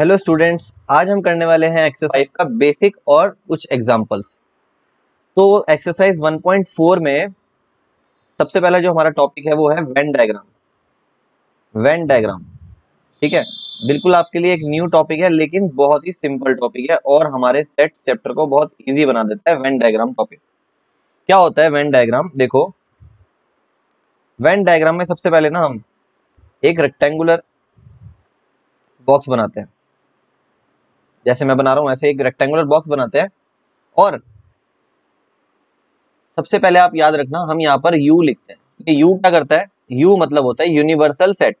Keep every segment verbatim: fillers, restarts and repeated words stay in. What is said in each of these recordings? Hello students, आज हम करने वाले हैं एक्सरसाइज का बेसिक और कुछ एग्जांपल्स। तो एक्सरसाइज वन पॉइंट फोर में सबसे पहला जो हमारा टॉपिक है वो है वेन डायग्राम। वेन डायग्राम ठीक है, बिल्कुल आपके लिए एक न्यू टॉपिक है लेकिन बहुत ही सिंपल टॉपिक है और हमारे सेट्स चैप्टर को बहुत ईजी बना देता है। वेन डायग्राम टॉपिक क्या होता है? वेन डायग्राम देखो, वेन डायग्राम में सबसे पहले ना हम एक रेक्टेंगुलर बॉक्स बनाते हैं, जैसे मैं बना रहा हूं ऐसे एक रेक्टेंगुलर बॉक्स बनाते हैं। और सबसे पहले आप याद रखना, हम यहाँ पर U लिखते हैं। ये U क्या करता है? U मतलब होता है यूनिवर्सल सेट।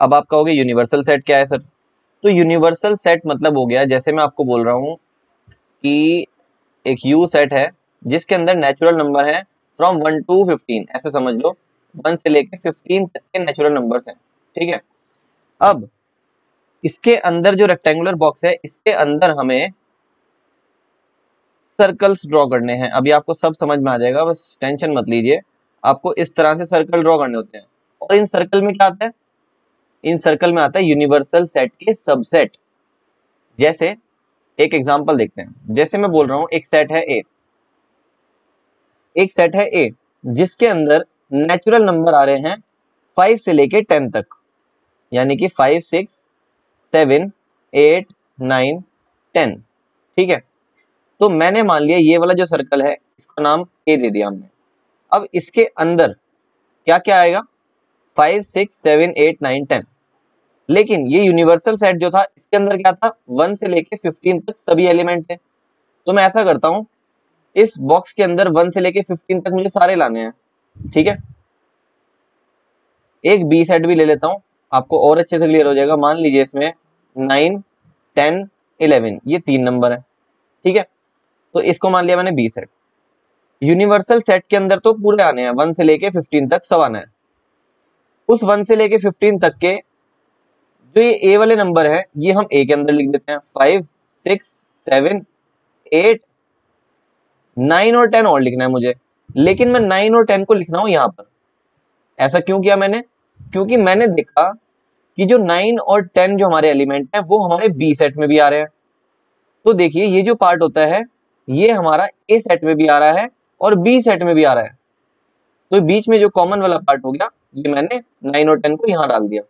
अब आप कहोगे यूनिवर्सल सेट क्या है सर? तो यूनिवर्सल सेट मतलब हो गया, जैसे मैं आपको बोल रहा हूँ कि एक U सेट है जिसके अंदर नेचुरल नंबर है फ्रॉम वन टू फिफ्टीन, ऐसे समझ लो वन से लेके फिफ्टीन तक के नेचुरल नंबर्स हैं। ठीक है, अब इसके अंदर जो रेक्टेंगुलर बॉक्स है इसके अंदर हमें सर्कल्स ड्रॉ करने हैं। अभी आपको सब समझ में आ जाएगा, बस टेंशन मत लीजिए। आपको इस तरह से सर्कल ड्रॉ करने होते हैं और इन सर्कल में क्या आता है? इन सर्कल में आता है यूनिवर्सल सेट के सबसेट। जैसे एक एग्जांपल देखते हैं, जैसे मैं बोल रहा हूं एक सेट है ए, एक सेट है ए जिसके अंदर नेचुरल नंबर आ रहे हैं फाइव से लेके टेन तक, यानी कि five six seven eight nine ten. ठीक है, तो मैंने मान लिया ये वाला जो सर्कल है इसका नाम ए दे दिया हमने। अब इसके अंदर क्या क्या आएगा? Five six seven eight nine ten. लेकिन ये यूनिवर्सल सेट जो था इसके अंदर क्या था? वन से लेके फिफ्टीन तक सभी एलिमेंट थे। तो मैं ऐसा करता हूँ, इस बॉक्स के अंदर वन से लेके फिफ्टीन तक मुझे सारे लाने हैं। ठीक है, एक बी सेट भी ले लेता हूँ, आपको और अच्छे से क्लियर हो जाएगा। मान लीजिए इसमें नाइन टेन इलेवन, ये तीन नंबर है। ठीक है, तो इसको मान लिया मैंने बी सेट। यूनिवर्सल सेट के अंदर तो पूरे आने हैं, वन से लेके फिफ्टीन तक सब आना है। उस वन से लेके फिफ्टीन तक के जो ये ए वाले नंबर है ये हम ए के अंदर लिख देते हैं, five six seven eight nine और टेन और लिखना है मुझे। लेकिन मैं नाइन और टेन को लिख रहा हूँ यहाँ पर। ऐसा क्यों किया मैंने? क्योंकि मैंने देखा कि जो नाइन और टेन जो हमारे एलिमेंट हैं वो हमारे बी सेट में भी आ रहे हैं। तो देखिए ये जो पार्ट होता है ये हमारा ए सेट में भी आ रहा है और बी सेट में भी आ रहा है। तो बीच में जो कॉमन वाला पार्ट हो गया ये मैंने नाइन और टेन को यहाँ डाल दिया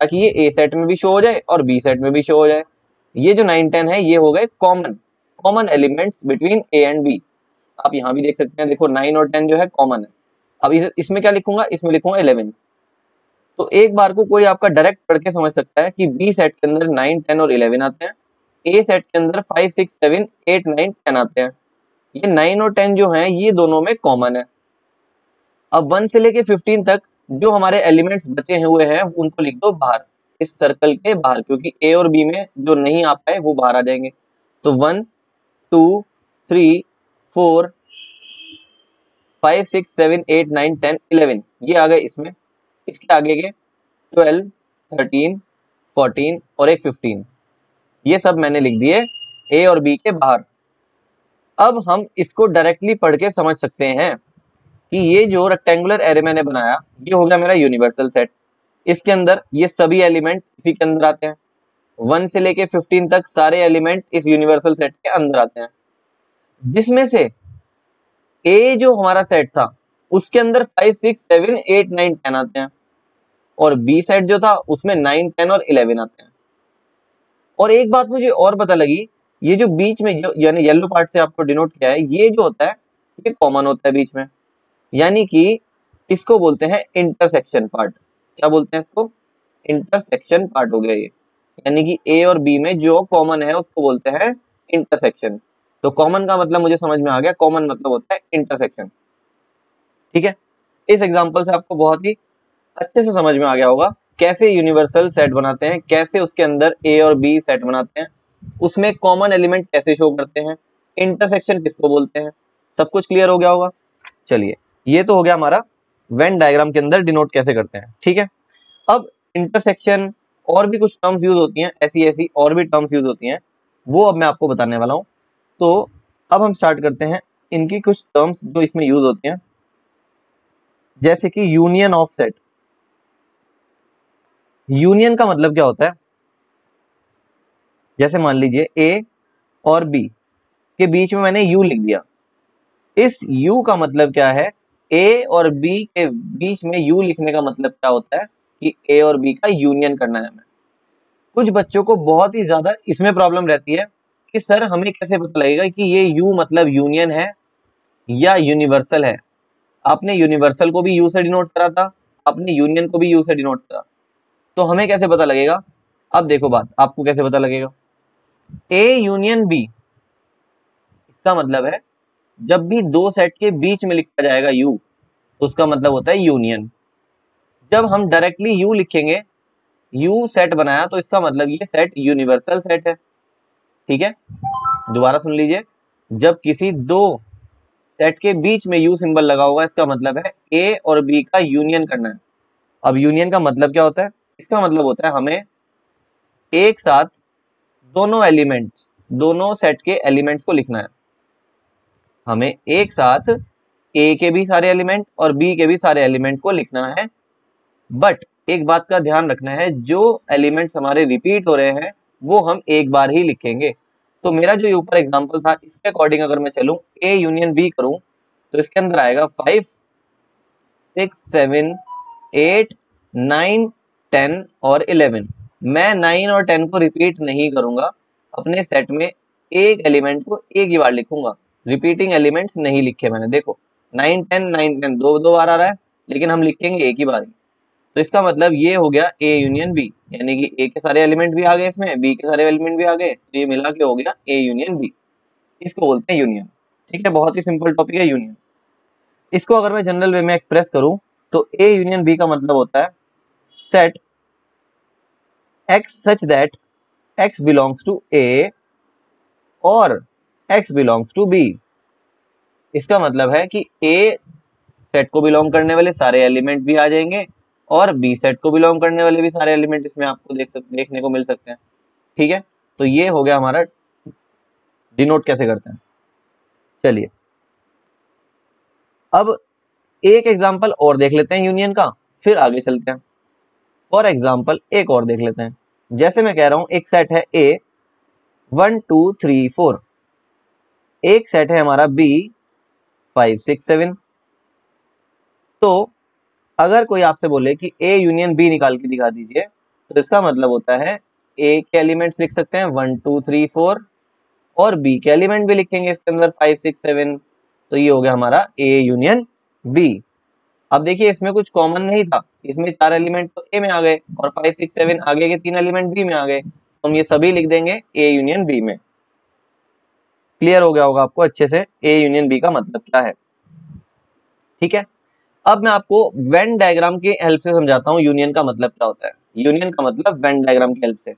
ताकि ये ए सेट में भी शो हो जाए और बी सेट में भी शो हो जाए। ये जो नाइन टेन है ये हो गए common common elements between A and B. आप यहाँ भी देख सकते हैं, देखो नाइन और टेन जो है कॉमन है। अब इस, इसमें क्या लिखूंगा? इसमें लिखूंगा इलेवन। तो एक बार को कोई आपका डायरेक्ट पढ़ के समझ सकता है कि बी सेट के अंदर नाइन टेन और इलेवन आते हैं, ए सेट के अंदर five six seven eight nine ten आते हैं। ये नाइन और टेन जो हैं ये दोनों में कॉमन है। अब वन से लेके फिफ्टीन तक जो हमारे एलिमेंट्स बचे हुए हैं उनको लिख दो बाहर, इस सर्कल के बाहर, क्योंकि ए और बी में जो नहीं आ पाए वो बाहर आ जाएंगे। तो one two three four five six seven eight nine ten eleven ये आ गए इसमें। इसके आगे के ट्वेल्व थर्टीन फोर्टीन और एक फिफ्टीन, ये सब मैंने लिख दिए ए और बी के बाहर। अब हम इसको डायरेक्टली पढ़ के समझ सकते हैं कि ये जो रेक्टेंगुलर एरे मैंने बनाया ये हो गया मेरा यूनिवर्सल सेट। इसके अंदर ये सभी एलिमेंट इसी के अंदर आते हैं, वन से लेके फिफ्टीन तक सारे एलिमेंट इस यूनिवर्सल सेट के अंदर आते हैं। जिसमें से ए जो हमारा सेट था उसके अंदर five six seven eight nine ten आते हैं और बी सेट जो था उसमें नाइन टेन और इलेवन आते हैं। और एक बात मुझे और पता लगी, ये जो बीच में यानी येलो पार्ट से आपको डिनोट किया है ये जो होता है ये कॉमन होता है बीच में, यानी कि इसको बोलते हैं इंटरसेक्शन पार्ट। क्या बोलते हैं इसको? इंटरसेक्शन पार्ट हो गया ये, यानी कि ए और बी में जो कॉमन है उसको बोलते हैं इंटरसेक्शन। तो कॉमन का मतलब मुझे समझ में आ गया, कॉमन मतलब होता है इंटरसेक्शन। ठीक है, इस एग्जांपल से आपको बहुत ही अच्छे से समझ में आ गया होगा कैसे यूनिवर्सल सेट बनाते हैं, कैसे उसके अंदर ए और बी सेट बनाते हैं, उसमें कॉमन एलिमेंट कैसे शो करते हैं, इंटरसेक्शन किसको बोलते हैं। सब कुछ क्लियर हो गया होगा। चलिए, ये तो हो गया हमारा वेन डायग्राम के अंदर डिनोट कैसे करते हैं। ठीक है, अब इंटरसेक्शन और भी कुछ टर्म्स यूज होती हैं, ऐसी ऐसी और भी टर्म्स यूज होती हैं, वो अब मैं आपको बताने वाला हूँ। तो अब हम स्टार्ट करते हैं इनकी कुछ टर्म्स जो इसमें यूज होती हैं, जैसे कि यूनियन ऑफ सेट। यूनियन का मतलब क्या होता है? जैसे मान लीजिए ए और बी के बीच में मैंने यू लिख दिया, इस यू का मतलब क्या है, ए और बी के बीच में यू लिखने का मतलब क्या होता है कि ए और बी का यूनियन करना है हमें। कुछ बच्चों को बहुत ही ज्यादा इसमें प्रॉब्लम रहती है कि सर हमें कैसे पता लगेगा कि ये यू मतलब यूनियन है या यूनिवर्सल है। आपने यूनिवर्सल को भी यू से डिनोट करा था, आपने यूनियन को भी यू से डिनोट करा, तो हमें कैसे पता लगेगा। अब देखो बात, आपको कैसे पता लगेगा। ए यूनियन बी, इसका मतलब है जब भी दो सेट के बीच में लिखा जाएगा यू तो उसका मतलब होता है यूनियन। जब हम डायरेक्टली यू लिखेंगे, यू सेट बनाया तो इसका मतलब ये सेट यूनिवर्सल सेट है। ठीक है, दोबारा सुन लीजिए, जब किसी दो सेट के बीच में यू सिंबल लगा होगा इसका मतलब है ए और बी का यूनियन करना है। अब यूनियन का मतलब क्या होता है, इसका मतलब होता है हमें एक साथ दोनों एलिमेंट्स, दोनों सेट के एलिमेंट्स को लिखना है। हमें एक साथ ए के भी सारे एलिमेंट और बी के भी सारे एलिमेंट को लिखना है, बट एक बात का ध्यान रखना है, जो एलिमेंट्स हमारे रिपीट हो रहे हैं वो हम एक बार ही लिखेंगे। तो मेरा जो ऊपर एग्जांपल था इसके अकॉर्डिंग अगर मैं चलूं, ए यूनियन बी करूं तो इसके अंदर आएगा five six seven eight nine ten और इलेवन। मैं नाइन और टेन को रिपीट नहीं करूंगा, अपने सेट में एक एलिमेंट को एक ही बार लिखूंगा, रिपीटिंग एलिमेंट्स नहीं लिखे मैंने। देखो नाइन टेन नाइन टेन दो दो बार आ रहा है लेकिन हम लिखेंगे एक ही बार। तो इसका मतलब ये हो गया ए यूनियन बी, यानी कि ए के सारे एलिमेंट भी आ गए इसमें, बी के सारे एलिमेंट भी आ गए, तो ये मिला के हो गया ए यूनियन बी। इसको बोलते हैं यूनियन। ठीक है, बहुत ही सिंपल टॉपिक है यूनियन। इसको अगर मैं जनरल वे में एक्सप्रेस करूं तो ए यूनियन बी का मतलब होता है set x such that x belongs to A और एक्स बिलोंग्स टू बी। इसका मतलब है कि ए सेट को बिलोंग करने वाले सारे एलिमेंट भी आ जाएंगे और बी सेट को बिलोंग करने वाले भी सारे एलिमेंट इसमें आपको देख सकते देखने को मिल सकते हैं। ठीक है, तो ये हो गया हमारा डिनोट कैसे करते हैं। चलिए अब एक एग्जांपल और देख लेते हैं यूनियन का, फिर आगे चलते हैं। फॉर एग्जांपल एक और देख लेते हैं, जैसे मैं कह रहा हूं एक सेट है A one two three four, एक सेट है हमारा बी फाइव सिक्स सेवन। तो अगर कोई आपसे बोले कि ए यूनियन बी निकाल के दिखा दीजिए तो इसका मतलब होता है ए के एलिमेंट्स लिख सकते हैं वन टू थ्री फोर और बी के एलिमेंट भी लिखेंगे इसके अंदर फाइव सिक्स सेवन। तो ये हो गया हमारा ए यूनियन बी। अब देखिए इसमें कुछ कॉमन नहीं था, इसमें चार एलिमेंट तो ए में आ गए और फाइव सिक्स सेवन आगे के तीन एलिमेंट बी में आ गए, तो हम ये सभी लिख देंगे ए यूनियन बी में। क्लियर हो गया होगा आपको अच्छे से ए यूनियन बी का मतलब क्या है। ठीक है, अब मैं आपको वेन डायग्राम के हेल्प से समझाता हूँ यूनियन का मतलब क्या होता है। यूनियन का मतलब वेन डायग्राम की हेल्प से।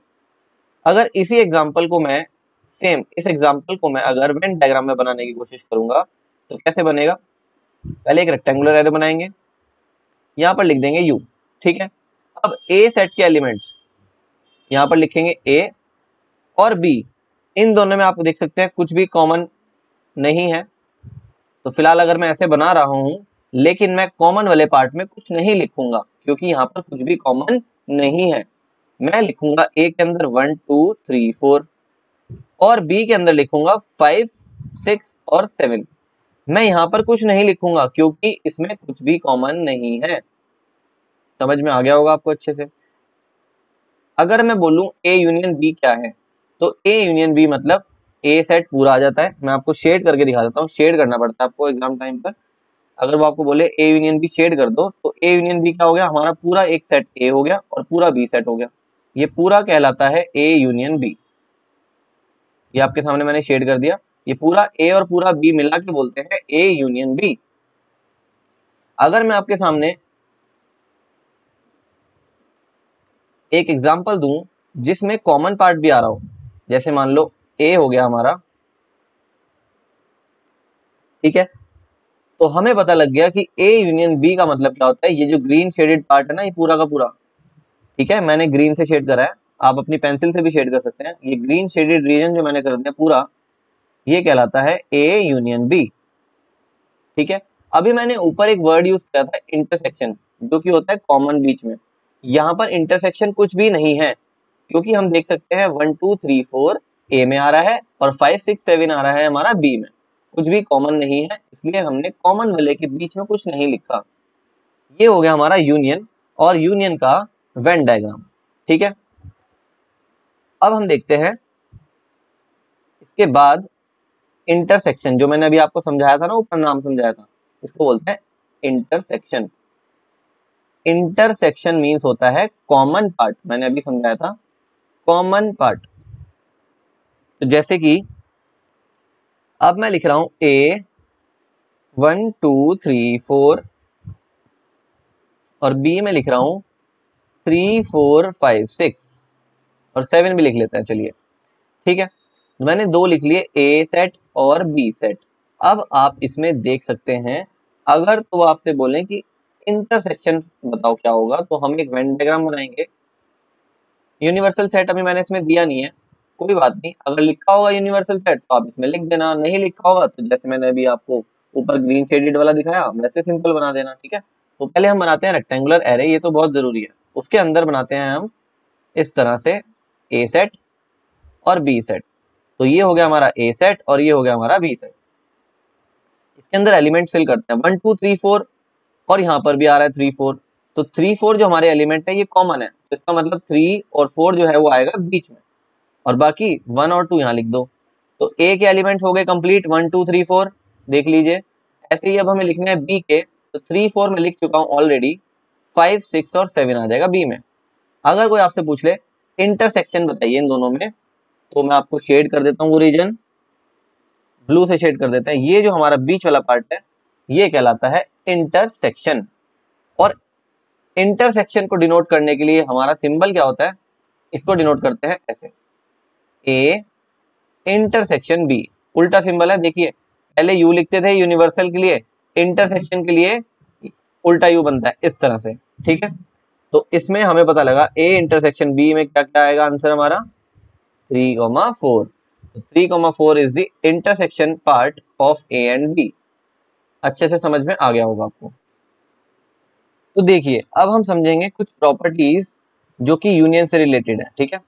अगर इसी एग्जांपल को मैं सेम इस एग्जांपल को मैं अगर वेन डायग्राम में बनाने की कोशिश करूंगा तो कैसे बनेगा। पहले एक रेक्टेंगुलर एरो बनाएंगे, यहाँ पर लिख देंगे यू। ठीक है, अब ए सेट के एलिमेंट्स यहाँ पर लिखेंगे ए और बी, इन दोनों में आप देख सकते हैं कुछ भी कॉमन नहीं है। तो फिलहाल अगर मैं ऐसे बना रहा हूँ लेकिन मैं कॉमन वाले पार्ट में कुछ नहीं लिखूंगा क्योंकि यहाँ पर कुछ भी कॉमन नहीं है। मैं लिखूंगा ए के अंदर वन टू थ्री फोर और बी के अंदर लिखूंगा फाइव सिक्स और सेवन। मैं यहाँ पर कुछ नहीं लिखूंगा क्योंकि इसमें कुछ भी कॉमन नहीं है। समझ में आ गया होगा आपको अच्छे से। अगर मैं बोलूँ ए यूनियन बी क्या है तो ए यूनियन बी मतलब ए सेट पूरा आ जाता है। मैं आपको शेड करके दिखा देता हूँ, शेड करना पड़ता है आपको एग्जाम टाइम पर। अगर वो आपको बोले ए यूनियन बी शेड कर दो तो ए यूनियन बी क्या हो गया, हमारा पूरा एक सेट ए हो गया और पूरा बी सेट हो गया। ये पूरा कहलाता है ए यूनियन बी। ये आपके सामने मैंने शेड कर दिया, ये पूरा ए और पूरा बी मिला के बोलते हैं ए यूनियन बी। अगर मैं आपके सामने एक एग्जाम्पल दूं जिसमें कॉमन पार्ट भी आ रहा हो, जैसे मान लो ए हो गया हमारा, ठीक है, तो हमें पता लग गया कि ए यूनियन बी का मतलब क्या होता है। ये जो ग्रीन शेडेड पार्ट है ना, ये पूरा का पूरा, ठीक है, मैंने ग्रीन से शेड करा है, आप अपनी पेंसिल से भी शेड कर सकते हैं। ये ग्रीन शेडेड रीजन जो मैंने कर दिया पूरा, ये कहलाता है ए यूनियन बी। ठीक है, अभी मैंने ऊपर एक वर्ड यूज किया था इंटरसेक्शन, जो कि होता है कॉमन बीच में। यहाँ पर इंटरसेक्शन कुछ भी नहीं है क्योंकि हम देख सकते हैं one two three four A में आ रहा है और फाइव सिक्स सेवन आ रहा है हमारा बी में, कुछ भी कॉमन नहीं है इसलिए हमने कॉमन वाले के बीच में कुछ नहीं लिखा। ये हो गया हमारा यूनियन और यूनियन का वेन डायग्राम, ठीक है। अब हम देखते हैं इसके बाद इंटरसेक्शन, जो मैंने अभी आपको समझाया था ना, ऊपर नाम समझाया था, इसको बोलते हैं इंटरसेक्शन। इंटरसेक्शन मींस होता है कॉमन पार्ट, मैंने अभी समझाया था कॉमन पार्ट। तो जैसे कि अब मैं लिख रहा हूं A one two three four और बी में लिख रहा हूं थ्री फोर फाइव सिक्स और सेवन भी लिख लेते हैं, चलिए ठीक है। मैंने दो लिख लिए ए सेट और बी सेट। अब आप इसमें देख सकते हैं, अगर तो आपसे बोलें कि इंटरसेक्शन बताओ क्या होगा, तो हम एक वेन डायग्राम बनाएंगे। यूनिवर्सल सेट अभी मैंने इसमें दिया नहीं है, कोई बात नहीं, अगर लिखा होगा यूनिवर्सल सेट तो आप इसमें लिख देना, नहीं लिखा होगा तो जैसे मैंने अभी आपको ऊपर ग्रीन शेडेड वाला दिखाया वैसे सिंपल बना देना, ठीक है। तो पहले हम बनाते हैं रेक्टेंगुलर एरे, ये तो बहुत जरूरी है, उसके अंदर बनाते हैं हम इस तरह से ए सेट और बी सेट। तो ये हो गया हमारा ए सेट और ये हो गया हमारा बी सेट। इसके अंदर एलिमेंट फिल करते हैं वन टू थ्री फोर और यहाँ पर भी आ रहा है थ्री फोर, तो थ्री फोर जो हमारे एलिमेंट है ये कॉमन है, तो इसका मतलब थ्री और फोर जो है वो आएगा बीच में और बाकी वन और टू यहाँ लिख दो। तो ए के एलिमेंट्स हो गए complete one two three four, देख लीजिए। ऐसे ही अब हमें लिखना है बी के, तो थ्री फोर में लिख चुका हूँ ऑलरेडी, फाइव सिक्स और सेवन आ जाएगा बी में। अगर कोई आपसे पूछ ले इंटरसेक्शन बताइए इन दोनों में, तो मैं आपको शेड कर देता हूँ वो रीजन, ब्लू से शेड कर देते हैं। ये जो हमारा बीच वाला पार्ट है ये कहलाता है इंटरसेक्शन। और इंटरसेक्शन को डिनोट करने के लिए हमारा सिंबल क्या होता है, इसको डिनोट करते हैं ऐसे, ए इंटरसेक्शन बी। उल्टा सिंबल है, देखिए पहले यू लिखते थे यूनिवर्सल के लिए, इंटरसेक्शन के लिए उल्टा यू बनता है इस तरह से, ठीक है। तो इसमें हमें पता लगा ए इंटरसेक्शन बी में क्या क्या आएगा आंसर हमारा three comma four. Three comma four is the intersection part of A and B. अच्छे से समझ में आ गया होगा आपको। तो देखिए अब हम समझेंगे कुछ प्रॉपर्टीज जो कि यूनियन से रिलेटेड है, ठीक है।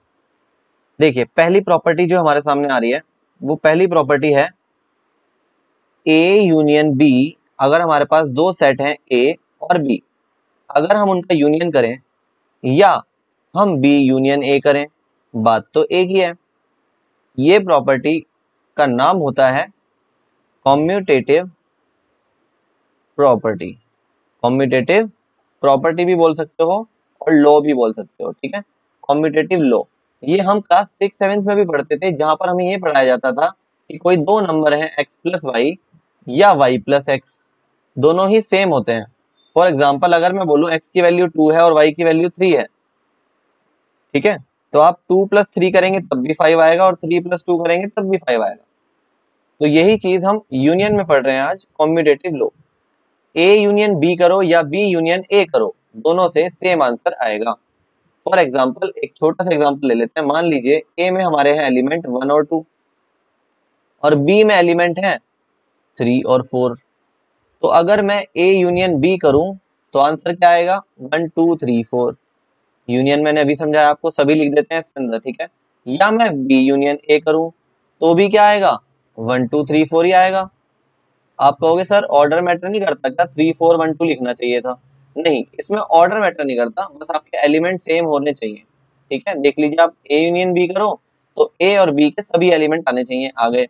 देखिए पहली प्रॉपर्टी जो हमारे सामने आ रही है, वो पहली प्रॉपर्टी है ए यूनियन बी। अगर हमारे पास दो सेट हैं ए और बी, अगर हम उनका यूनियन करें या हम बी यूनियन ए करें, बात तो एक ही है। ये प्रॉपर्टी का नाम होता है कॉम्यूटेटिव प्रॉपर्टी। कॉम्यूटेटिव प्रॉपर्टी भी बोल सकते हो और लॉ भी बोल सकते हो, ठीक है। कॉम्यूटेटिव लॉ ये हम क्लास सिक्स सेवेंथ में भी पढ़ते थे, जहां पर हमें ये पढ़ाया जाता था कि कोई दो नंबर हैं x प्लस वाई या y प्लस एक्स, दोनों ही सेम होते हैं। फॉर एग्जाम्पल अगर मैं बोलूँ x की वैल्यू टू है और y की वैल्यू थ्री है, ठीक है, तो आप टू प्लस थ्री करेंगे तब भी फाइव आएगा और थ्री प्लस टू करेंगे तब भी फाइव आएगा। तो यही चीज हम यूनियन में पढ़ रहे हैं आज, commutative law. A union B करो या बी यूनियन ए करो, दोनों से सेम आंसर आएगा। फॉर एग्जाम्पल एक छोटा सा एग्जाम्पल ले लेते हैं। मान लीजिए ए में हमारे हैं एलिमेंट वन और टू और बी में एलिमेंट हैं थ्री और फोर। तो अगर मैं ए यूनियन बी करूं तो आंसर क्या आएगा, one two three four. Union मैंने अभी समझाया आपको, सभी लिख देते हैं इसके अंदर, ठीक है। या मैं बी यूनियन ए करूं तो भी क्या आएगा, वन टू थ्री फोर ही आएगा। आप कहोगे सर ऑर्डर मैटर नहीं करता क्या, थ्री फोर वन टू लिखना चाहिए था। नहीं, इसमें ऑर्डर मैटर नहीं करता, बस आपके एलिमेंट सेम होने चाहिए, ठीक है। देख लीजिए आप ए यूनियन बी करो तो ए और बी के सभी एलिमेंट आने चाहिए, आ गए।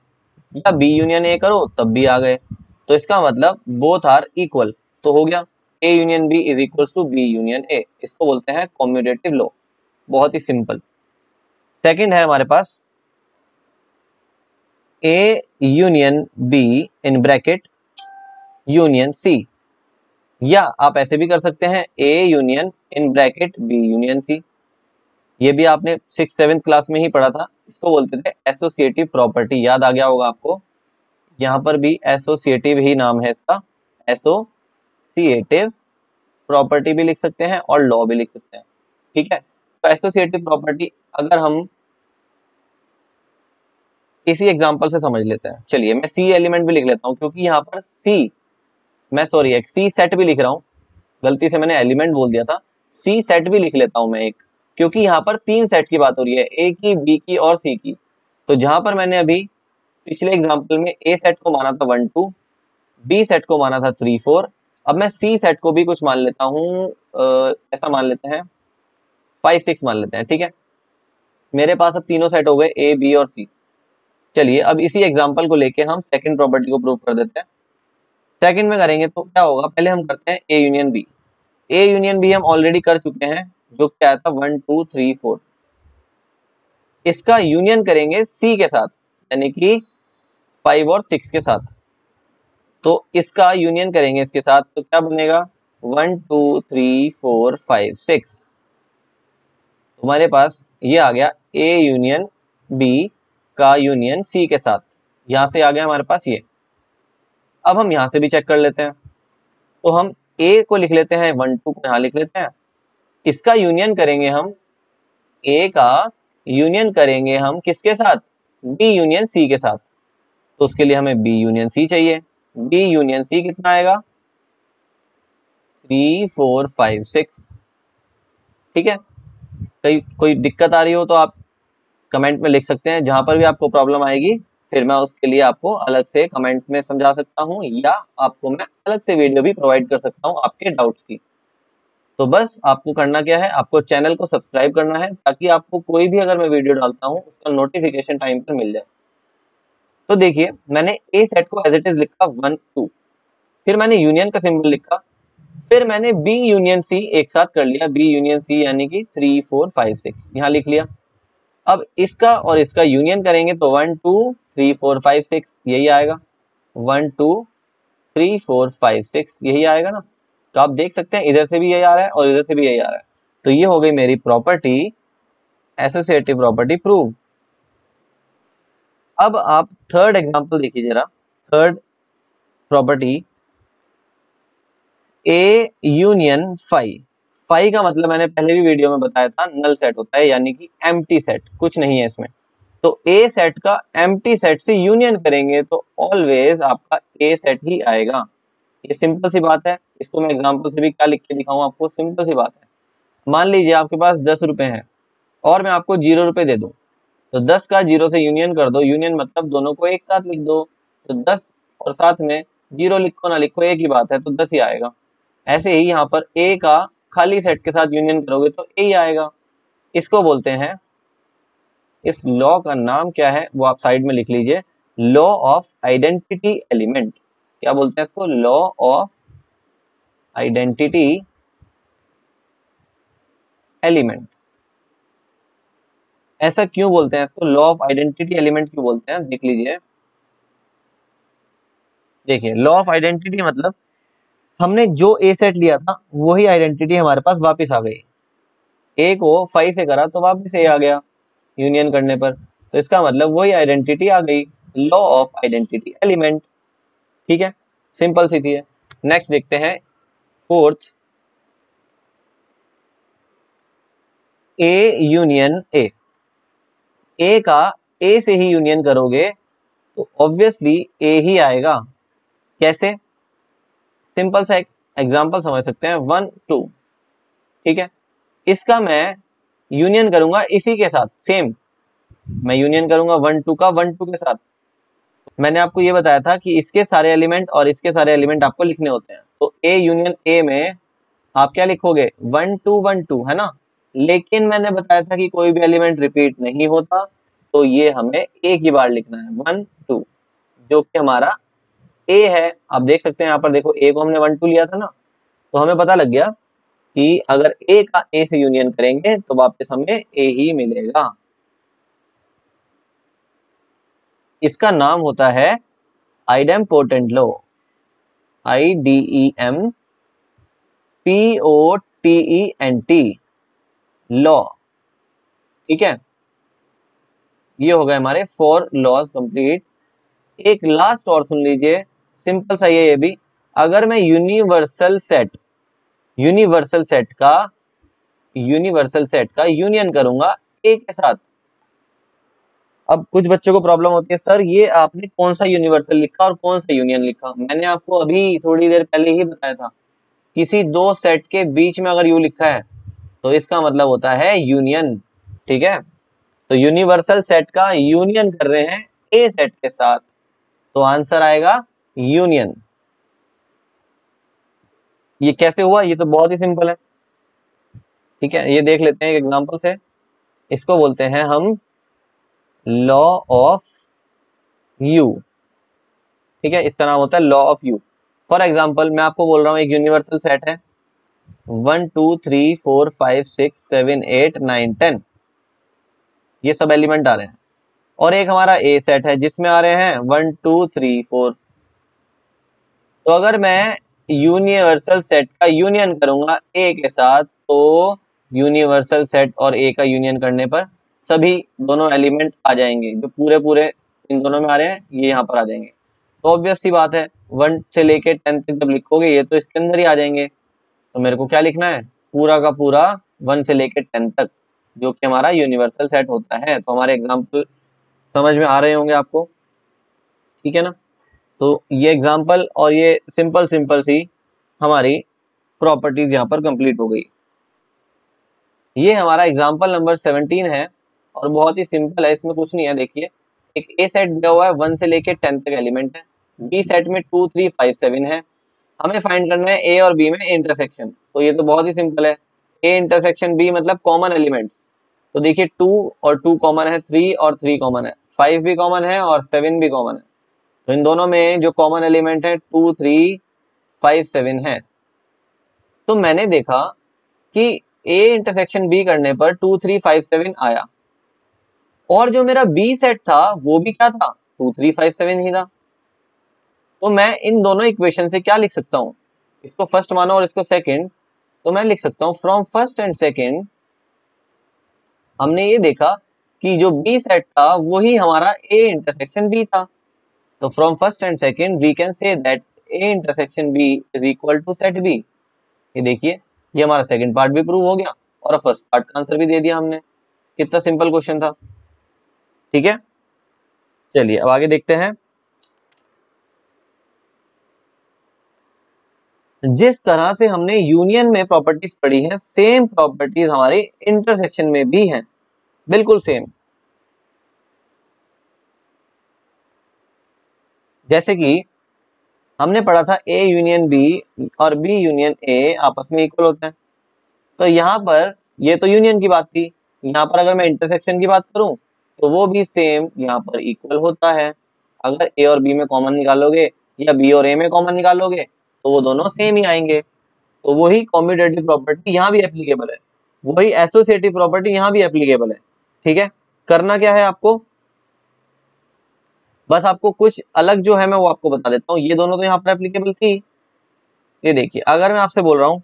या बी यूनियन ए करो तब भी आ गए। तो इसका मतलब बोथ आर इक्वल, तो हो गया A union B is equal to B union A. इसको बोलते हैं कॉम्यूटेटिव लॉ, बहुत ही सिंपल। सेकेंड है हमारे पास A union B in bracket union C, या आप ऐसे भी कर सकते हैं A union in bracket B union C. ये भी आपने सिक्स सेवेंथ क्लास में ही पढ़ा था, इसको बोलते थे एसोसिएटिव प्रॉपर्टी, याद आ गया होगा आपको। यहाँ पर भी एसोसिएटिव ही नाम है इसका, एसोसिएटिव प्रॉपर्टी भी लिख सकते हैं और लॉ भी लिख सकते हैं, ठीक है। तो एसोसिएटिव प्रॉपर्टी अगर हम इसी एग्जाम्पल से समझ लेते हैं। चलिए मैं सी एलिमेंट भी लिख लेता हूँ, क्योंकि यहाँ पर सी मैं सॉरी एक सी सेट भी लिख रहा हूँ, गलती से मैंने एलिमेंट बोल दिया था, सी सेट भी लिख लेता हूँ मैं एक, क्योंकि यहाँ पर तीन सेट की बात हो रही है, ए की, बी की और सी की। तो जहां पर मैंने अभी पिछले एग्जाम्पल में ए सेट को माना था वन टू, बी सेट को माना था थ्री फोर, अब मैं सी सेट को भी कुछ मान लेता हूँ, ऐसा मान लेते हैं फाइव सिक्स मान लेते हैं। ठीक है, मेरे पास अब तीनों सेट हो गए ए बी और सी। चलिए अब इसी एग्जाम्पल को लेके हम सेकंड प्रॉपर्टी को प्रूव कर देते हैं। सेकंड में करेंगे तो क्या होगा, पहले हम करते हैं A union B. A union B हम ऑलरेडी कर चुके हैं, जो क्या आया था वन टू थ्री फोर। इसका यूनियन करेंगे सी के साथ, यानी कि फाइव और सिक्स के साथ। तो इसका यूनियन करेंगे इसके साथ तो क्या बनेगा, one two three four five six. हमारे पास ये आ गया ए यूनियन बी का यूनियन सी के साथ, यहाँ से आ गया हमारे पास ये। अब हम यहाँ से भी चेक कर लेते हैं, तो हम ए को लिख लेते हैं वन टू को यहाँ लिख लेते हैं, इसका यूनियन करेंगे हम, ए का यूनियन करेंगे हम किसके साथ, बी यूनियन सी के साथ। तो उसके लिए हमें बी यूनियन सी चाहिए। बी यूनियन सी कितना आएगा, थ्री फोर फाइव सिक्स। ठीक है, कहीं कोई दिक्कत आ रही हो तो आप कमेंट में लिख सकते हैं, जहां पर भी आपको प्रॉब्लम आएगी फिर मैं उसके लिए आपको अलग से कमेंट में समझा सकता हूं, या आपको मैं अलग से वीडियो भी प्रोवाइड कर सकता हूं आपके डाउट्स की। तो बस आपको करना क्या है, आपको चैनल को सब्सक्राइब करना है, ताकि आपको कोई भी अगर मैं वीडियो डालता हूं उसका नोटिफिकेशन टाइम पर मिल जाए। तो देखिए, मैंने ए सेट को एज इट इज लिखा वन टू, फिर मैंने यूनियन का सिंबल लिखा, फिर मैंने बी यूनियन सी एक साथ कर लिया, बी यूनियन सी यानी कि थ्री फोर फाइव सिक्स यहाँ लिख लिया। अब इसका और इसका यूनियन करेंगे तो one two three four five six यही आएगा, one two three four five six यही आएगा ना। तो आप देख सकते हैं इधर से भी यही आ रहा है और इधर से भी यही आ रहा है। तो ये हो गई मेरी प्रॉपर्टी, एसोसिएटिव प्रॉपर्टी प्रूव। अब आप थर्ड एग्जाम्पल देखिए जरा, third property A union phi. Phi का मतलब मैंने पहले भी वीडियो में बताया था, नल सेट होता है, यानी कि एम्प्टी सेट, कुछ नहीं है इसमें। तो ए सेट का एम्प्टी सेट से यूनियन करेंगे तो ऑलवेज आपका ए सेट ही आएगा। ये सिंपल सी बात है, इसको मैं एग्जांपल से भी क्या लिख के दिखाऊं आपको, सिंपल सी बात है। मान लीजिए आपके पास दस रुपये हैं और मैं आपको जीरो रुपये दे दूँ, तो दस का जीरो से यूनियन कर दो, यूनियन मतलब दोनों को एक साथ लिख दो, तो दस और साथ में जीरो लिखो ना लिखो एक ही बात है, तो दस ही आएगा। ऐसे ही यहाँ पर ए का खाली सेट के साथ यूनियन करोगे तो ए ही आएगा। इसको बोलते हैं, इस लॉ का नाम क्या है वो आप साइड में लिख लीजिए, लॉ ऑफ आइडेंटिटी एलिमेंट। क्या बोलते हैं इसको, लॉ ऑफ आइडेंटिटी एलिमेंट। ऐसा क्यों बोलते हैं इसको, लॉ ऑफ आइडेंटिटी एलिमेंट क्यों बोलते हैं, देख लीजिए। देखिए, लॉ ऑफ आइडेंटिटी मतलब हमने जो ए सेट लिया था वही आइडेंटिटी हमारे पास वापस आ गई। ए को फाइव से करा तो वापस ए आ गया यूनियन करने पर, तो इसका मतलब वही आइडेंटिटी आ गई, लॉ ऑफ आइडेंटिटी एलिमेंट। ठीक है, सिंपल सी थी है। नेक्स्ट देखते हैं फोर्थ, ए यूनियन ए। ए का ए से ही यूनियन करोगे तो ऑब्वियसली ए ही आएगा। कैसे, सिंपल सा एक एग्जाम्पल समझ सकते हैं, वन टू। ठीक है, इसका मैं यूनियन करूंगा इसी के साथ, सेम मैं यूनियन करूंगा वन टू का वन टू के साथ। मैंने आपको ये बताया था कि इसके सारे एलिमेंट और इसके सारे एलिमेंट आपको लिखने होते हैं, तो ए यूनियन ए में आप क्या लिखोगे, वन टू वन टू, है ना। लेकिन मैंने बताया था कि कोई भी एलिमेंट रिपीट नहीं होता, तो ये हमें एक ही बार लिखना है, वन टू, जो कि हमारा ए है। आप देख सकते हैं यहाँ पर, देखो ए को हमने वन टू लिया था ना, तो हमें पता लग गया कि अगर ए का ए से यूनियन करेंगे तो वापस हमें ए ही मिलेगा। इसका नाम होता है idempotent law, I D E M P O T E N T law. ठीक है, ये हो गए हमारे फोर लॉज कंप्लीट। एक लास्ट और सुन लीजिए, सिंपल सा ये भी, अगर मैं यूनिवर्सल सेट यूनिवर्सल सेट का यूनिवर्सल सेट का यूनियन करूंगा ए के साथ। अब कुछ बच्चों को प्रॉब्लम होती है, सर ये आपने कौन सा यूनिवर्सल लिखा और कौन सा यूनियन लिखा। मैंने आपको अभी थोड़ी देर पहले ही बताया था, किसी दो सेट के बीच में अगर यू लिखा है तो इसका मतलब होता है यूनियन। ठीक है, तो यूनिवर्सल सेट का यूनियन कर रहे हैं ए सेट के साथ, तो आंसर आएगा यूनियन। ये कैसे हुआ, ये तो बहुत ही सिंपल है। ठीक है, ये देख लेते हैं एक एग्जांपल से। इसको बोलते हैं हम लॉ ऑफ यू। ठीक है, इसका नाम होता है law of U. For example मैं आपको बोल रहा हूँ एक यूनिवर्सल सेट है one two three four five six seven eight nine ten, ये सब एलिमेंट आ रहे हैं, और एक हमारा ए सेट है जिसमें आ रहे हैं वन टू थ्री फोर। तो अगर मैं यूनिवर्सल सेट का यूनियन करूंगा ए के साथ, तो यूनिवर्सल सेट और ए का यूनियन करने पर सभी दोनों एलिमेंट आ जाएंगे, जो पूरे पूरे इन दोनों में आ रहे हैं ये यहाँ पर आ जाएंगे। तो ऑब्वियस सी बात है, वन से लेके टेन तक जब लिखोगे ये तो इसके अंदर ही आ जाएंगे। तो मेरे को क्या लिखना है, पूरा का पूरा वन से लेके टेन तक, जो कि हमारा यूनिवर्सल सेट होता है। तो हमारे एग्जाम्पल समझ में आ रहे होंगे आपको, ठीक है ना। तो ये एग्जाम्पल और ये सिंपल सिंपल सी हमारी प्रॉपर्टीज यहाँ पर कंप्लीट हो गई। ये हमारा एग्जाम्पल नंबर सेवनटीन है और बहुत ही सिंपल है, इसमें कुछ नहीं है। देखिए, एक ए सेट दिया हुआ है, वन से लेके टेन तक एलिमेंट है। बी सेट में टू थ्री फाइव सेवन है। हमें फाइंड करना है ए और बी में इंटरसेक्शन। तो ये तो बहुत ही सिंपल है, ए इंटरसेक्शन बी मतलब कॉमन एलिमेंट्स। तो देखिए टू और टू कॉमन है, थ्री और थ्री कॉमन है, फाइव भी कॉमन है और सेवन भी कॉमन है। तो इन दोनों में जो कॉमन एलिमेंट है टू थ्री फाइव सेवन है। तो मैंने देखा कि ए इंटरसेक्शन बी करने पर टू थ्री फाइव सेवन आया, और जो मेरा बी सेट था वो भी क्या था, टू थ्री फाइव सेवन ही था। तो मैं इन दोनों इक्वेशन से क्या लिख सकता हूँ, इसको फर्स्ट मानो और इसको सेकंड। तो मैं लिख सकता हूँ फ्रॉम फर्स्ट एंड सेकंड हमने ये देखा कि जो बी सेट था वही हमारा ए इंटरसेक्शन बी था। तो from first and second we can say that A intersection B is equal to set B. ये देखिए, ये हमारा सेकंड पार्ट भी प्रूव हो गया और फर्स्ट पार्ट का आंसर भी दे दिया हमने। कितना सिंपल क्वेश्चन था, ठीक है। चलिए अब आगे देखते हैं। जिस तरह से हमने यूनियन में प्रॉपर्टीज पढ़ी हैं, सेम प्रॉपर्टीज हमारे इंटरसेक्शन में भी हैं, बिल्कुल सेम। जैसे कि हमने पढ़ा था ए यूनियन बी और बी यूनियन ए आपस में इक्वल होता है। तो यहाँ पर ये तो यूनियन की बात थी, यहाँ पर अगर मैं इंटरसेक्शन की बात करूं तो वो भी सेम यहाँ पर इक्वल होता है। अगर ए और बी में कॉमन निकालोगे या बी और ए में कॉमन निकालोगे तो वो दोनों सेम ही आएंगे। तो वही कॉम्यूटेटिव प्रॉपर्टी यहाँ भी एप्लीकेबल है, वही एसोसिएटिव प्रॉपर्टी यहाँ भी एप्लीकेबल है, ठीक है। करना क्या है आपको, बस आपको कुछ अलग जो है मैं वो आपको बता देता हूँ। ये दोनों तो यहाँ पर एप्लीकेबल थी। ये देखिए, अगर मैं आपसे बोल रहा हूँ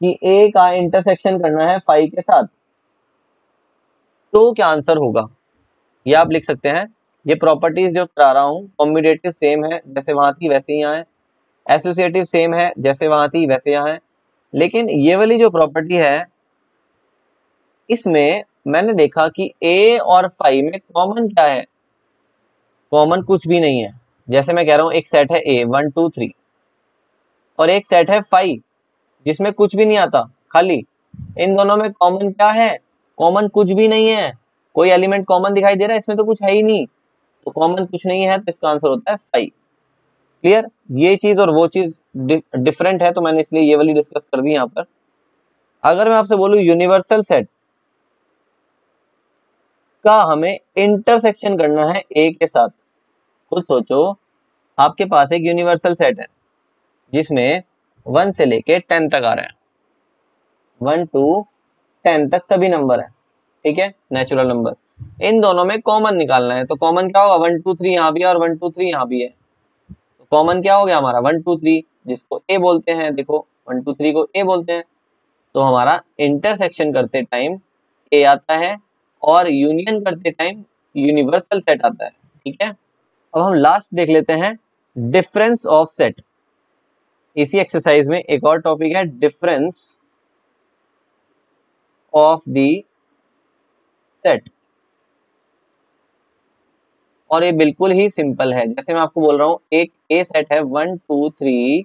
कि ए का इंटरसेक्शन करना है फाइव के साथ, तो क्या आंसर होगा, ये आप लिख सकते हैं। ये प्रॉपर्टीज जो करा रहा हूँ, कॉम्यूटेटिव सेम है जैसे वहाँ थी वैसे यहाँ है, एसोसिएटिव सेम है जैसे वहाँ थी वैसे यहाँ है, लेकिन ये वाली जो प्रॉपर्टी है इसमें मैंने देखा कि ए और फाइव में कॉमन क्या है, कॉमन कुछ भी नहीं है। जैसे मैं कह रहा हूँ एक सेट है ए वन टू थ्री और एक सेट है फाइव जिसमें कुछ भी नहीं आता, खाली इन दोनों में कॉमन क्या है, कॉमन कुछ भी नहीं है। कोई एलिमेंट कॉमन दिखाई दे रहा है, इसमें तो कुछ है ही नहीं, तो कॉमन कुछ नहीं है, तो इसका आंसर होता है फाइव। क्लियर, ये चीज और वो चीज डिफरेंट है, तो मैंने इसलिए ये वाली डिस्कस कर दी यहाँ पर। अगर मैं आपसे बोलूं यूनिवर्सल सेट का हमें इंटरसेक्शन करना है ए के साथ, खुद सोचो आपके पास एक यूनिवर्सल सेट है जिसमें वन से लेके टेन तक आ रहे हैं, वन टू टेन तक सभी नंबर है, ठीक है, नेचुरल नंबर। इन दोनों में कॉमन निकालना है, तो कॉमन क्या होगा, वन टू थ्री यहाँ भी है और वन टू थ्री यहाँ भी है। तो कॉमन क्या हो गया हमारा, वन टू थ्री, जिसको ए बोलते हैं। देखो वन टू थ्री को ए बोलते हैं। तो हमारा इंटरसेक्शन करते टाइम ए आता है और यूनियन करते टाइम यूनिवर्सल सेट आता है, ठीक है। अब हम लास्ट देख लेते हैं डिफरेंस ऑफ सेट। इसी एक्सरसाइज में एक और टॉपिक है डिफरेंस ऑफ दी सेट, और ये बिल्कुल ही सिंपल है। जैसे मैं आपको बोल रहा हूँ एक ए सेट है वन टू थ्री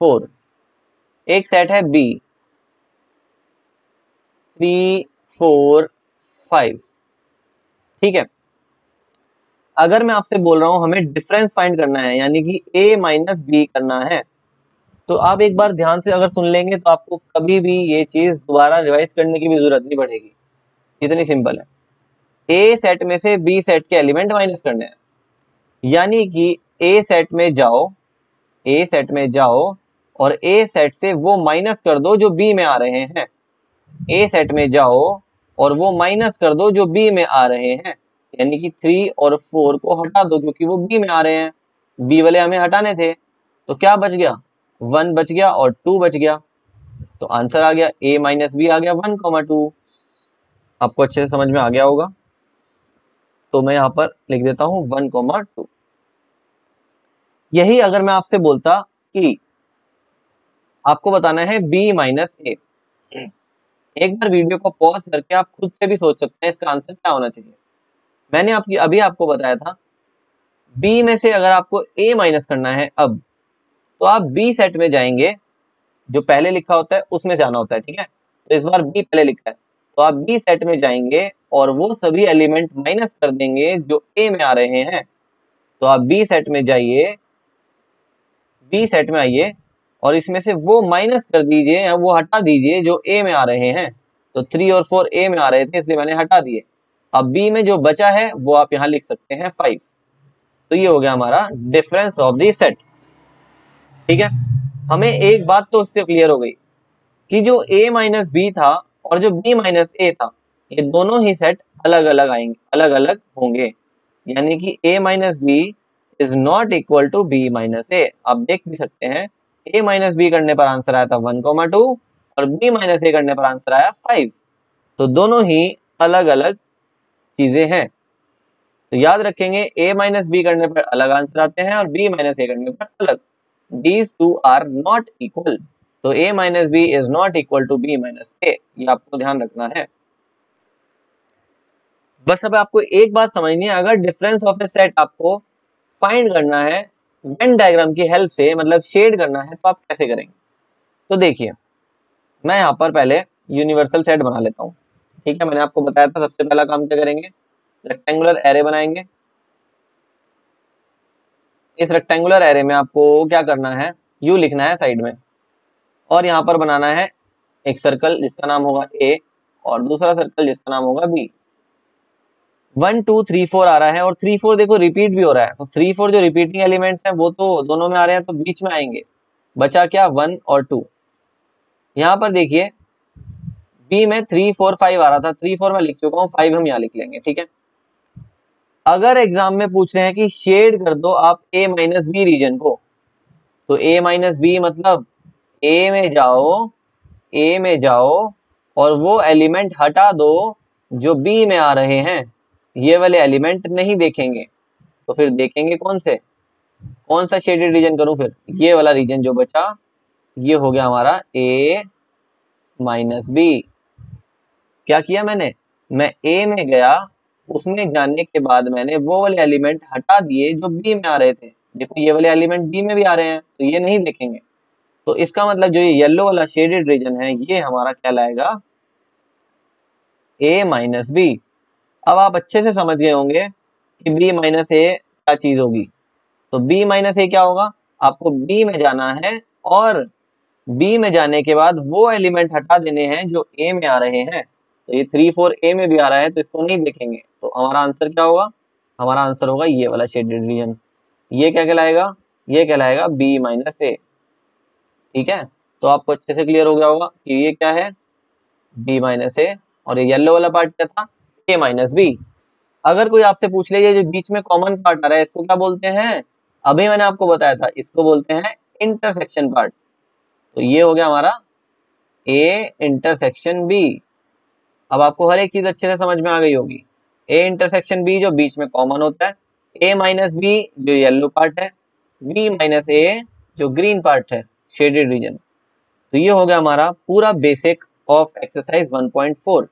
फोर, एक सेट है बी थ्री फोर फाइव। ठीक है, अगर मैं आपसे बोल रहा हूं हमें डिफरेंस फाइंड करना है यानी कि a माइनस बी करना है, तो आप एक बार ध्यान से अगर सुन लेंगे तो आपको कभी भी ये चीज दोबारा रिवाइज करने की भी जरूरत नहीं पड़ेगी, इतनी सिंपल है। a सेट में से b सेट के एलिमेंट माइनस करने हैं, यानी कि a सेट में जाओ a सेट में जाओ और a सेट से वो माइनस कर दो जो b में आ रहे हैं। a सेट में जाओ और वो माइनस कर दो जो b में आ रहे हैं, यानी कि थ्री और फोर को हटा दो क्योंकि वो b में आ रहे हैं, b वाले हमें हटाने थे। तो क्या बच गया, वन बच गया और टू बच गया। तो आंसर आ गया a माइनस बी आ गया वन कॉमा टू। आपको अच्छे से समझ में आ गया होगा, तो मैं यहाँ पर लिख देता हूँ वन कॉमा टू। यही अगर मैं आपसे बोलता कि आपको बताना है b माइनस ए, एक बार वीडियो को पॉज करके आप खुद से भी सोच सकते हैं इसका आंसर क्या होना चाहिए। मैंने आपकी अभी आपको बताया था b में से अगर आपको a माइनस करना है, अब तो आप b सेट में जाएंगे जो पहले लिखा होता है उसमें जाना होता है। ठीक है, तो इस बार b पहले लिखा है तो आप b सेट में जाएंगे और वो सभी एलिमेंट माइनस कर देंगे जो a में आ रहे हैं। तो आप b सेट में जाइए, b सेट में आइए और इसमें से वो माइनस कर दीजिए या वो हटा दीजिए जो a में आ रहे हैं। तो थ्री और फोर a में आ रहे थे इसलिए मैंने हटा दिए। अब b में जो बचा है वो आप यहाँ लिख सकते हैं फाइव। तो ये हो गया हमारा डिफरेंस ऑफ द सेट। ठीक है, हमें एक बात तो उससे क्लियर हो गई कि जो a माइनस बी था और जो b माइनस ए था ये दोनों ही सेट अलग अलग आएंगे, अलग अलग होंगे, यानी कि a minus B is not equal to b minus A. आप देख भी सकते हैं a माइनस बी करने पर आंसर आया था वन कॉमा टू और b माइनस ए करने पर आंसर आया फाइव। तो दोनों ही अलग अलग चीजें हैं, तो याद रखेंगे a माइनस बी करने पर अलग आंसर आते हैं और b माइनस ए करने पर अलग। These two are not equal. तो a minus b is not equal to b minus a, ये आपको ध्यान रखना है। बस अब आपको एक बात समझनी है, अगर डिफरेंस ऑफ ए सेट आपको फाइंड करना है वेन डायग्राम की हेल्प से, मतलब शेड करना है, तो आप कैसे करेंगे। तो देखिए, मैं यहाँ पर पहले यूनिवर्सल सेट बना लेता हूँ। ठीक है, मैंने आपको बताया था सबसे पहला काम क्या करेंगे, रेक्टेंगुलर एरे बनाएंगे। इस रेक्टेंगुलर एरे में आपको क्या करना है, यू लिखना है साइड में और यहाँ पर बनाना है एक सर्कल जिसका नाम होगा ए और दूसरा सर्कल जिसका नाम होगा B. One two three four आ रहा है और थ्री फोर देखो रिपीट भी हो रहा है, तो थ्री फोर जो रिपीटिंग एलिमेंट्स हैं वो तो दोनों में आ रहे हैं तो बीच में आएंगे। बचा क्या, वन और टू। यहाँ पर देखिए बी में थ्री फोर फाइव आ रहा था, थ्री फोर में लिख चुका हूँ, फाइव हम यहाँ लिख लेंगे। ठीक है, अगर एग्जाम में पूछ रहे हैं कि शेड कर दो आप a माइनस बी रीजन को, तो a माइनस बी मतलब a में जाओ a में जाओ और वो एलिमेंट हटा दो जो b में आ रहे हैं, ये वाले एलिमेंट नहीं देखेंगे। तो फिर देखेंगे कौन से, कौन सा शेडेड रीजन करूं, फिर ये वाला रीजन जो बचा ये हो गया हमारा a माइनस बी। क्या किया मैंने, मैं a में गया, उसमें जाने के बाद मैंने वो वाले एलिमेंट हटा दिए जो बी में आ रहे थे। देखो ये वाले एलिमेंट बी में भी आ रहे हैं तो ये नहीं देखेंगे। तो इसका मतलब जो ये येलो वाला शेडेड रीजन है ये हमारा कहलाएगा ए माइनस बी। अब आप अच्छे से समझ गए होंगे कि बी माइनस ए क्या चीज होगी। तो बी माइनस ए क्या होगा, आपको बी में जाना है और बी में जाने के बाद वो एलिमेंट हटा देने हैं जो ए में आ रहे हैं। तो ये थ्री फोर ए में भी आ रहा है तो इसको नहीं देखेंगे। तो हमारा आंसर क्या होगा, हमारा आंसर होगा ये वाला शेडेड रीजन। ये क्या कहलाएगा, ये कहलाएगा बी माइनस ए। ठीक है, तो आपको अच्छे से क्लियर हो गया होगा कि ये क्या है, बी माइनस ए, और ये येलो वाला पार्ट क्या था, ए माइनस बी। अगर कोई आपसे पूछ ले जो बीच में कॉमन पार्ट आ रहा है इसको क्या बोलते हैं, अभी मैंने आपको बताया था, इसको बोलते हैं इंटरसेक्शन पार्ट। तो ये हो गया हमारा ए इंटरसेक्शन बी। अब आपको हर एक चीज अच्छे से समझ में आ गई होगी। a इंटरसेक्शन b जो बीच में कॉमन होता है, a माइनस बी जो येलो पार्ट है, b माइनस a जो ग्रीन पार्ट है, शेडेड रीजन। तो ये हो गया हमारा पूरा basic of exercise one point four.